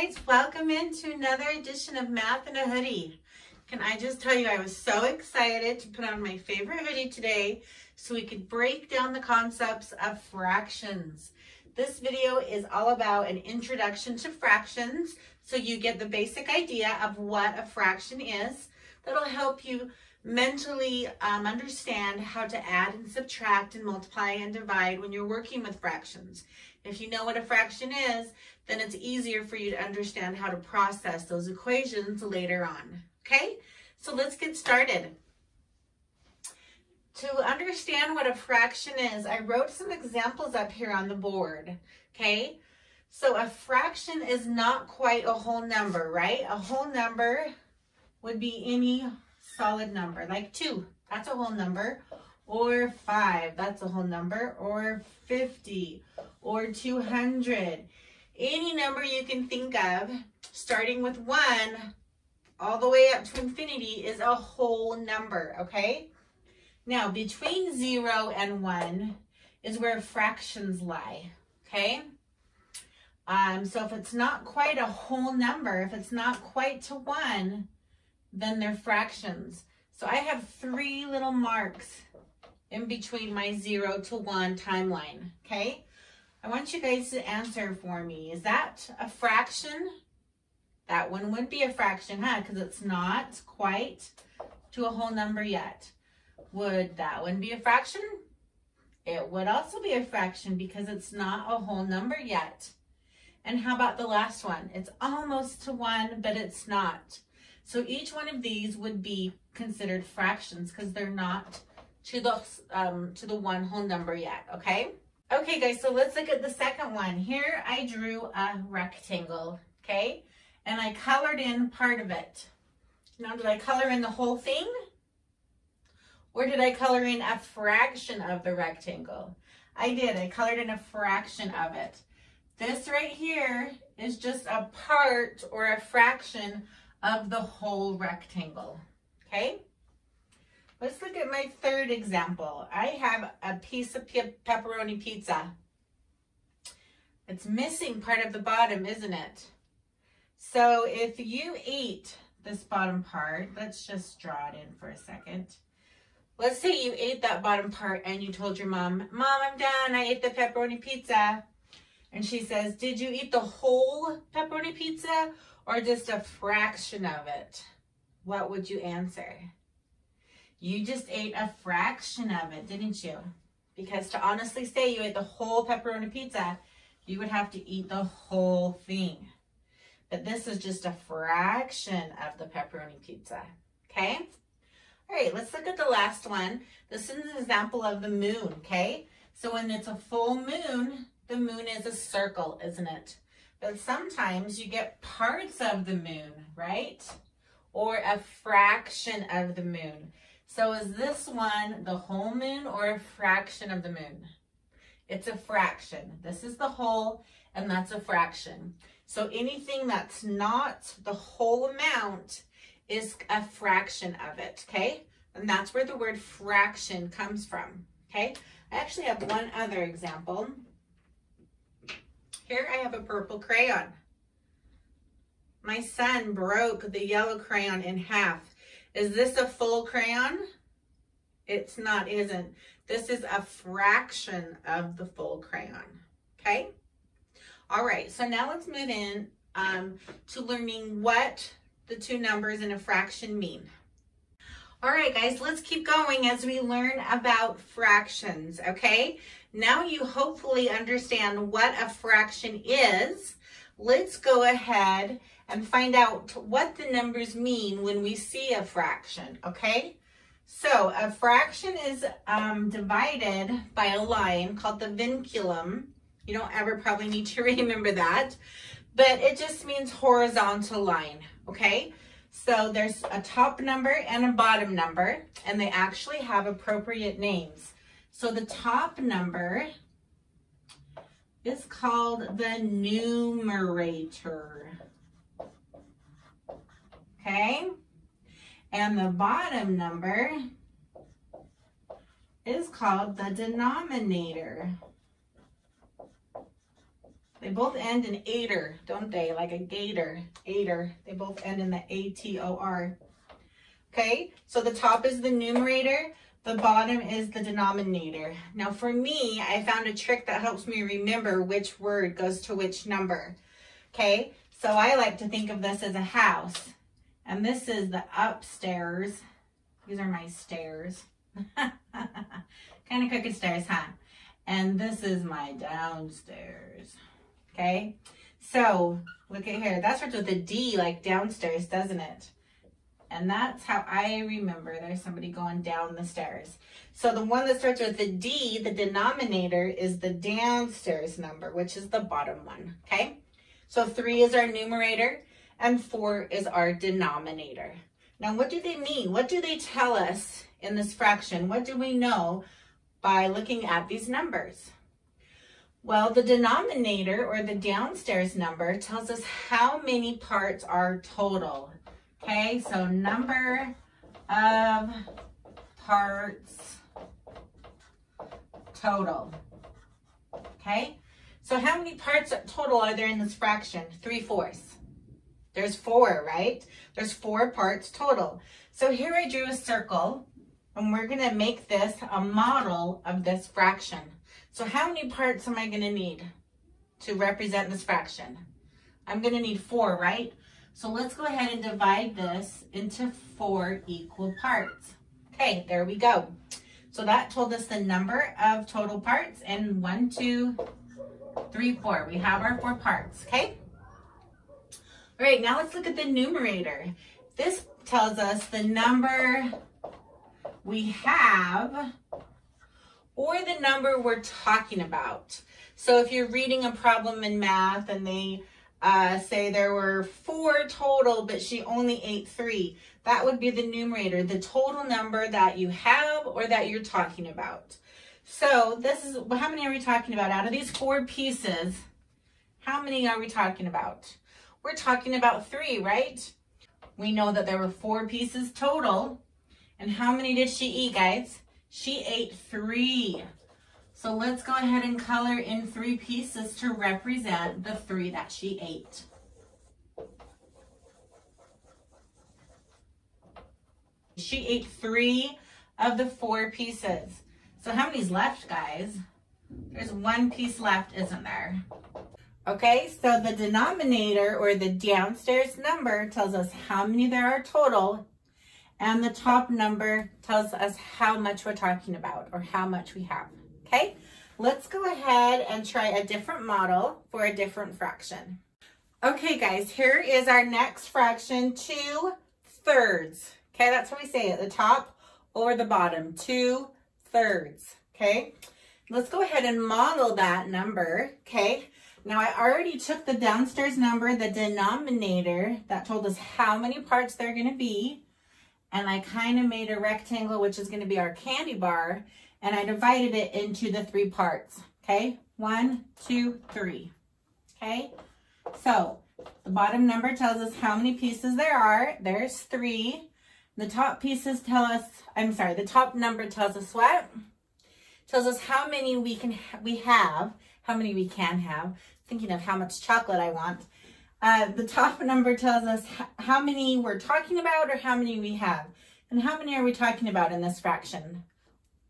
guys, welcome into another edition of Math in a Hoodie. Can I just tell you, I was so excited to put on my favorite hoodie today so we could break down the concepts of fractions. This video is all about an introduction to fractions, so you get the basic idea of what a fraction is. That'll help you mentally understand how to add and subtract and multiply and divide when you're working with fractions. If you know what a fraction is, then it's easier for you to understand how to process those equations later on. Okay, so let's get started. To understand what a fraction is, I wrote some examples up here on the board. Okay, so a fraction is not quite a whole number, right? A whole number would be any solid number, like 2, that's a whole number, or 5, that's a whole number, or 50, or 200. Any number you can think of, starting with 1 all the way up to infinity, is a whole number, okay? Now, between 0 and 1 is where fractions lie, okay? So if it's not quite a whole number, if it's not quite to 1, then they're fractions. So I have 3 little marks in between my 0 to 1 timeline, okay? I want you guys to answer for me. Is that a fraction? That one would be a fraction, huh? Because it's not quite to a whole number yet. Would that one be a fraction? It would also be a fraction because it's not a whole number yet. And how about the last one? It's almost to 1, but it's not. So each one of these would be considered fractions because they're not to the one whole number yet, okay? Okay, guys, so let's look at the second one. Here I drew a rectangle, okay? And I colored in part of it. Now, did I color in the whole thing? Or did I color in a fraction of the rectangle? I did. I colored in a fraction of it. This right here is just a part or a fraction of the whole rectangle, okay? Let's look at my third example. I have a piece of pepperoni pizza. It's missing part of the bottom, isn't it? So if you ate this bottom part, let's just draw it in for a second. Let's say you ate that bottom part and you told your mom, "Mom, I'm done, I ate the pepperoni pizza." And she says, "Did you eat the whole pepperoni pizza or just a fraction of it?" What would you answer? You just ate a fraction of it, didn't you? Because to honestly say you ate the whole pepperoni pizza, you would have to eat the whole thing. But this is just a fraction of the pepperoni pizza, okay? All right, let's look at the last one. This is an example of the moon, okay? So when it's a full moon, the moon is a circle, isn't it? But sometimes you get parts of the moon, right? Or a fraction of the moon. So is this one the whole moon or a fraction of the moon? It's a fraction. This is the whole, and that's a fraction. So anything that's not the whole amount is a fraction of it, okay? And that's where the word fraction comes from, okay? I actually have one other example. Here I have a purple crayon. My son broke the yellow crayon in half. Is this a full crayon? It's not, isn't. This is a fraction of the full crayon, okay? All right, so now let's move in to learning what the two numbers in a fraction mean. All right, guys, let's keep going as we learn about fractions, okay? Now you hopefully understand what a fraction is. Let's go ahead and find out what the numbers mean when we see a fraction, okay? So a fraction is divided by a line called the vinculum. You don't ever probably need to remember that, but it just means horizontal line, okay? So there's a top number and a bottom number, and they actually have appropriate names. So the top number is called the numerator, okay? And the bottom number is called the denominator. They both end in ator, don't they? Like a gator, ator. They both end in the A-T-O-R. Okay, so the top is the numerator, the bottom is the denominator. Now for me, I found a trick that helps me remember which word goes to which number. Okay, so I like to think of this as a house. And this is the upstairs. These are my stairs. Kind of crooked stairs, huh? And this is my downstairs. Okay, so look at here. That starts with a D, like downstairs, doesn't it? And that's how I remember there's somebody going down the stairs. So the one that starts with the D, the denominator, is the downstairs number, which is the bottom one, okay? So 3 is our numerator and 4 is our denominator. Now, what do they mean? What do they tell us in this fraction? What do we know by looking at these numbers? Well, the denominator, or the downstairs number, tells us how many parts are total. Okay, so number of parts total. Okay, so how many parts total are there in this fraction? 3/4. There's 4, right? There's 4 parts total. So here I drew a circle, and we're going to make this a model of this fraction. So how many parts am I going to need to represent this fraction? I'm going to need 4, right? So let's go ahead and divide this into 4 equal parts. Okay, there we go. So that told us the number of total parts, and 1, 2, 3, 4. We have our 4 parts, okay? All right, now let's look at the numerator. This tells us the number we have, or the number we're talking about. So if you're reading a problem in math and they say there were 4 total, but she only ate 3. That would be the numerator, the total number that you have or that you're talking about. So this is, how many are we talking about? Out of these 4 pieces, how many are we talking about? We're talking about 3, right? We know that there were 4 pieces total. And how many did she eat, guys? She ate 3. So let's go ahead and color in 3 pieces to represent the 3 that she ate. She ate 3 of the 4 pieces. So how many's left, guys? There's 1 piece left, isn't there? Okay, so the denominator, or the downstairs number, tells us how many there are total. And the top number tells us how much we're talking about, or how much we have. Okay, let's go ahead and try a different model for a different fraction. Okay, guys, here is our next fraction, 2/3. Okay, that's how we say it, the top or the bottom, 2/3. Okay, let's go ahead and model that number. Okay, now I already took the downstairs number, the denominator, that told us how many parts there are going to be. And I kind of made a rectangle, which is going to be our candy bar. And I divided it into the 3 parts, okay? 1, 2, 3, okay? So the bottom number tells us how many pieces there are. There's 3. The top pieces tell us, the top number tells us what? Tells us how many we can have. Thinking of how much chocolate I want. The top number tells us how many we're talking about, or how many we have. And how many are we talking about in this fraction?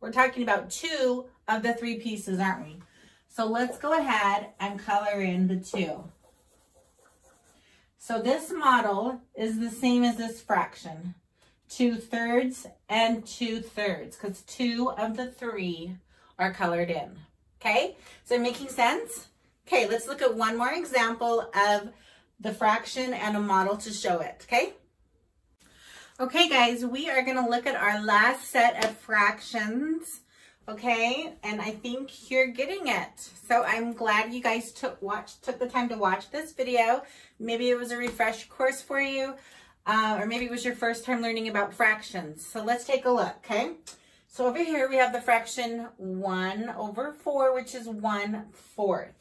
We're talking about 2 of the 3 pieces, aren't we? So let's go ahead and color in the 2. So this model is the same as this fraction, 2/3 and 2/3, because 2 of the 3 are colored in. Okay, is it making sense? Okay, let's look at one more example of the fraction and a model to show it, okay? Okay, guys, we are going to look at our last set of fractions, okay? And I think you're getting it. So I'm glad you guys took the time to watch this video. Maybe it was a refresh course for you, or maybe it was your first time learning about fractions. So let's take a look, okay? So over here, we have the fraction 1/4, which is 1/4.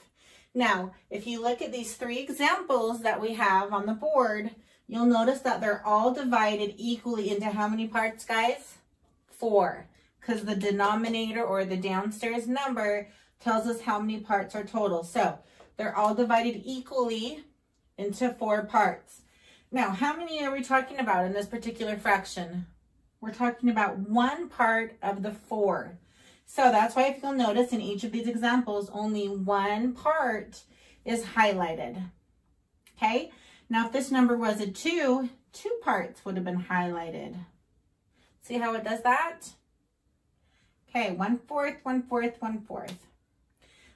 Now, if you look at these 3 examples that we have on the board, you'll notice that they're all divided equally into how many parts, guys? 4, because the denominator, or the downstairs number, tells us how many parts are total. So They're all divided equally into four parts. Now, how many are we talking about in this particular fraction? We're talking about one part of the four. So that's why, if you'll notice in each of these examples, only one part is highlighted. Okay? Now, if this number was a 2, two parts would have been highlighted. See how it does that? Okay, 1/4, 1/4, 1/4.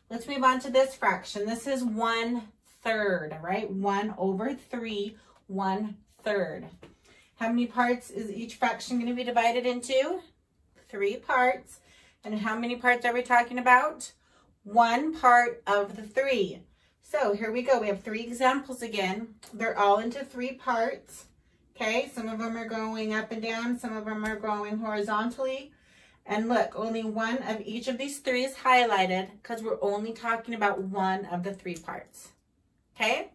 Let's move on to this fraction. This is 1/3, right? 1/3, 1/3. How many parts is each fraction going to be divided into? 3 parts. And how many parts are we talking about? One part of the 3. So here we go. We have 3 examples again. They're all into 3 parts. Okay, some of them are going up and down. Some of them are going horizontally. And look, only one of each of these 3 is highlighted because we're only talking about one of the 3 parts. Okay?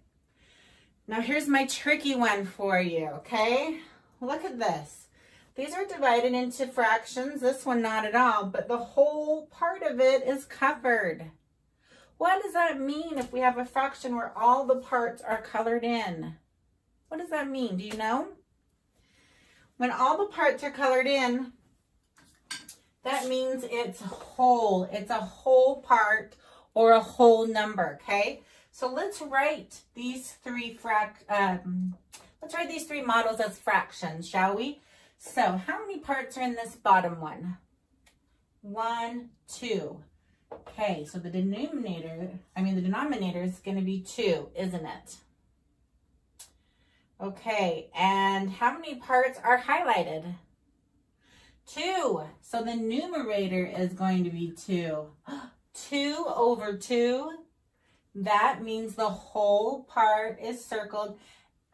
Now here's my tricky one for you, okay? Look at this. These are divided into fractions. This one not at all, but the whole part of it is covered. What does that mean if we have a fraction where all the parts are colored in? What does that mean? Do you know? When all the parts are colored in, that means it's whole. It's a whole part or a whole number, okay? So let's write these three models as fractions, shall we? So how many parts are in this bottom one? 1, 2. Okay, so the denominator is going to be 2, isn't it? Okay, and how many parts are highlighted? 2. So the numerator is going to be 2. 2/2. That means the whole part is circled,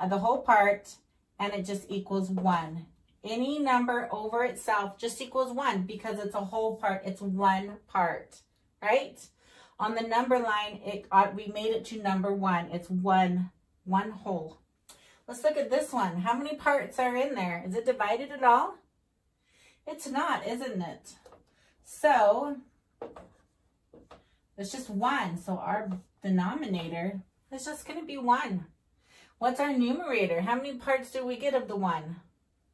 the whole part, and it just equals 1. Any number over itself just equals 1 because it's a whole part. It's one part, right? On the number line, we made it to number 1. It's one whole. Let's look at this one. How many parts are in there? Is it divided at all? It's not, isn't it? So it's just 1. So our denominator is just going to be 1. What's our numerator? How many parts do we get of the 1?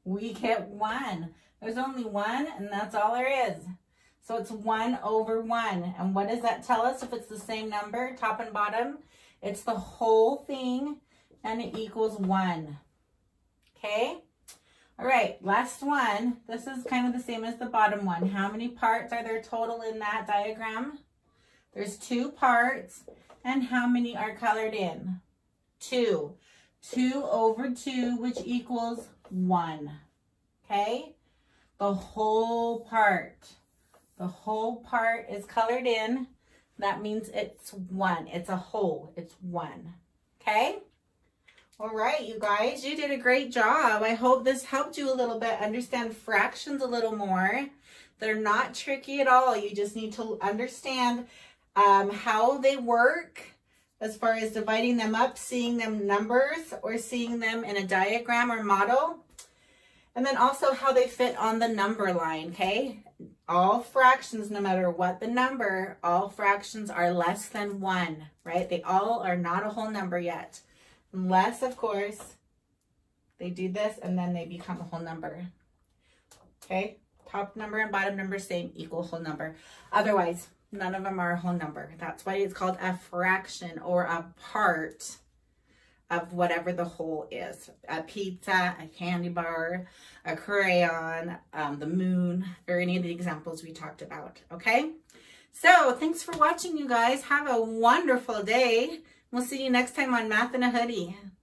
We get 1. There's only 1, and that's all there is. So it's 1/1. And what does that tell us if it's the same number, top and bottom? It's the whole thing, and it equals 1. Okay? All right, last one. This is kind of the same as the bottom one. How many parts are there total in that diagram? There's 2 parts. And how many are colored in? 2. 2/2, which equals 1. Okay? The whole part. The whole part is colored in. That means it's 1. It's a whole. It's 1. Okay? All right, you guys, you did a great job. I hope this helped you a little bit understand fractions a little more. They're not tricky at all. You just need to understand how they work as far as dividing them up, seeing them numbers, or seeing them in a diagram or model. And then also how they fit on the number line, okay? All fractions, no matter what the number, all fractions are less than 1, right? They all are not a whole number yet. Unless, of course, they do this and then they become a whole number. Okay? Top number and bottom number, same, equal whole number. Otherwise, none of them are a whole number. That's why it's called a fraction or a part of whatever the whole is. A pizza, a candy bar, a crayon, the moon, or any of the examples we talked about. Okay? So, thanks for watching, you guys. Have a wonderful day. We'll see you next time on Math in a Hoodie.